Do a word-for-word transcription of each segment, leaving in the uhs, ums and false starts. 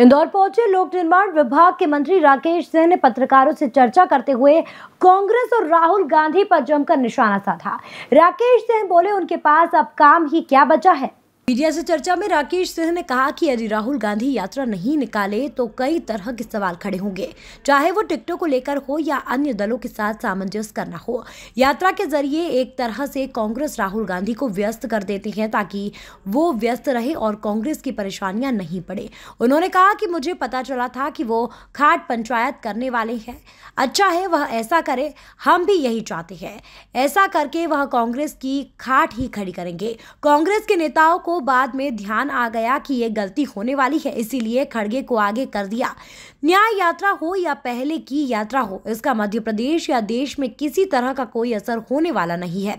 इंदौर पहुंचे लोक निर्माण विभाग के मंत्री राकेश सिंह ने पत्रकारों से चर्चा करते हुए कांग्रेस और राहुल गांधी पर जमकर निशाना साधा। राकेश सिंह बोले, उनके पास अब काम ही क्या बचा है। मीडिया से चर्चा में राकेश सिंह ने कहा कि यदि राहुल गांधी यात्रा नहीं निकाले तो कई तरह के सवाल खड़े होंगे, चाहे वो टिकटों को लेकर हो या अन्य दलों के साथ सामंजस्य करना हो। यात्रा के जरिए एक तरह से कांग्रेस राहुल गांधी को व्यस्त कर देते हैं ताकि वो व्यस्त रहे और कांग्रेस की परेशानियां नहीं पड़े। उन्होंने कहा कि मुझे पता चला था कि वो खाट पंचायत करने वाले हैं, अच्छा है वह ऐसा करे, हम भी यही चाहते हैं। ऐसा करके वह कांग्रेस की खाट ही खड़ी करेंगे। कांग्रेस के नेताओं को बाद में ध्यान आ गया कि ये गलती होने वाली है, इसीलिए खड़गे को आगे कर दिया। न्याय यात्रा हो या पहले की यात्रा हो, इसका मध्य प्रदेश या देश में किसी तरह का कोई असर होने वाला नहीं है।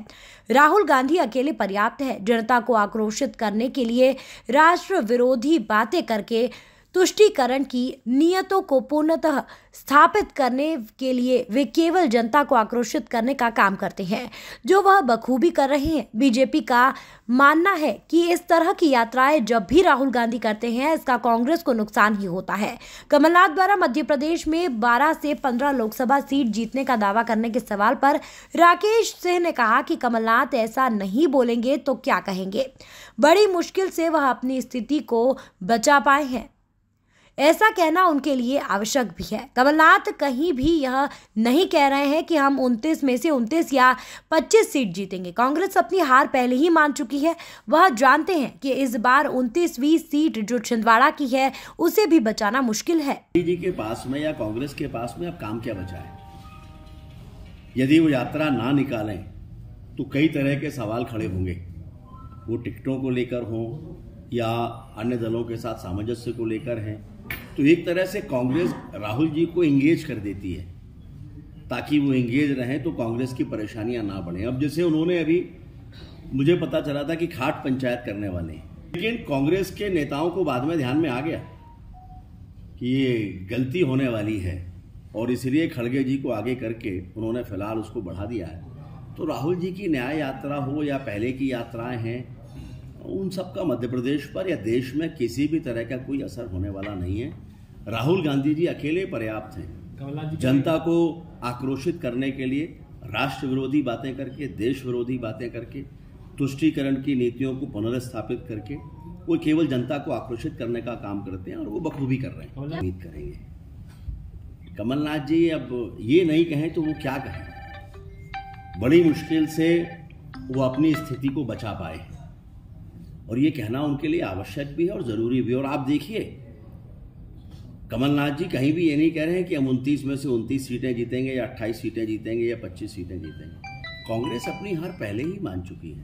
राहुल गांधी अकेले पर्याप्त है। जनता को आक्रोशित करने के लिए राष्ट्र विरोधी बातें करके तुष्टीकरण की नीयतों को पूर्णतः स्थापित करने के लिए वे केवल जनता को आक्रोशित करने का काम करते हैं, जो वह बखूबी कर रहे हैं। बीजेपी का मानना है कि इस तरह की यात्राएं जब भी राहुल गांधी करते हैं, इसका कांग्रेस को नुकसान ही होता है। कमलनाथ द्वारा मध्य प्रदेश में बारह से पंद्रह लोकसभा सीट जीतने का दावा करने के सवाल पर राकेश सिंह ने कहा कि कमलनाथ ऐसा नहीं बोलेंगे तो क्या कहेंगे। बड़ी मुश्किल से वह अपनी स्थिति को बचा पाए हैं, ऐसा कहना उनके लिए आवश्यक भी है। कमलनाथ कहीं भी यह नहीं कह रहे हैं कि हम उनतीस में से उनतीस या पच्चीस सीट जीतेंगे। कांग्रेस अपनी हार पहले ही मान चुकी है। वह जानते हैं कि इस बार उनतीसवीं सीट जो छिंदवाड़ा की है उसे भी बचाना मुश्किल है। जी के पास में या कांग्रेस के पास में अब काम क्या बचा है। यदि वो यात्रा ना निकालें तो कई तरह के सवाल खड़े होंगे, वो टिकटों को लेकर हों या अन्य दलों के साथ सामंजस्य को लेकर हैं। तो एक तरह से कांग्रेस राहुल जी को इंगेज कर देती है ताकि वो इंगेज रहें तो कांग्रेस की परेशानियां ना बढ़ें। अब जैसे उन्होंने अभी मुझे पता चला था कि खाट पंचायत करने वाले हैं, लेकिन कांग्रेस के नेताओं को बाद में ध्यान में आ गया कि ये गलती होने वाली है और इसलिए खड़गे जी को आगे करके उन्होंने फिलहाल उसको बढ़ा दिया है। तो राहुल जी की न्याय यात्रा हो या पहले की यात्राएँ हैं, उन सबका मध्य प्रदेश पर या देश में किसी भी तरह का कोई असर होने वाला नहीं है। राहुल गांधी जी अकेले पर्याप्त हैं। जनता को आक्रोशित करने के लिए राष्ट्र विरोधी बातें करके, देश विरोधी बातें करके, तुष्टीकरण की नीतियों को पुनर्स्थापित करके वो केवल जनता को आक्रोशित करने का काम करते हैं और वो बखूबी कर रहे हैं। उम्मीद करेंगे कमलनाथ जी अब ये नहीं कहें तो वो क्या कहें। बड़ी मुश्किल से वो अपनी स्थिति को बचा पाए हैं और ये कहना उनके लिए आवश्यक भी है और ज़रूरी भी है। और आप देखिए कमलनाथ जी कहीं भी ये नहीं कह रहे हैं कि हम उनतीस में से उनतीस सीटें जीतेंगे या अट्ठाईस सीटें जीतेंगे या पच्चीस सीटें जीतेंगे। कांग्रेस अपनी हार पहले ही मान चुकी है।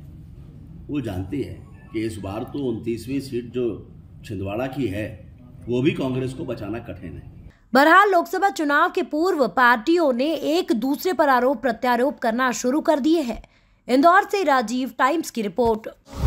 वो जानती है कि इस बार तो उनतीसवीं सीट जो छिंदवाड़ा की है वो भी कांग्रेस को बचाना कठिन है। बहरहाल लोकसभा चुनाव के पूर्व पार्टियों ने एक दूसरे पर आरोप प्रत्यारोप करना शुरू कर दिए हैं। इंदौर से राजीव टाइम्स की रिपोर्ट।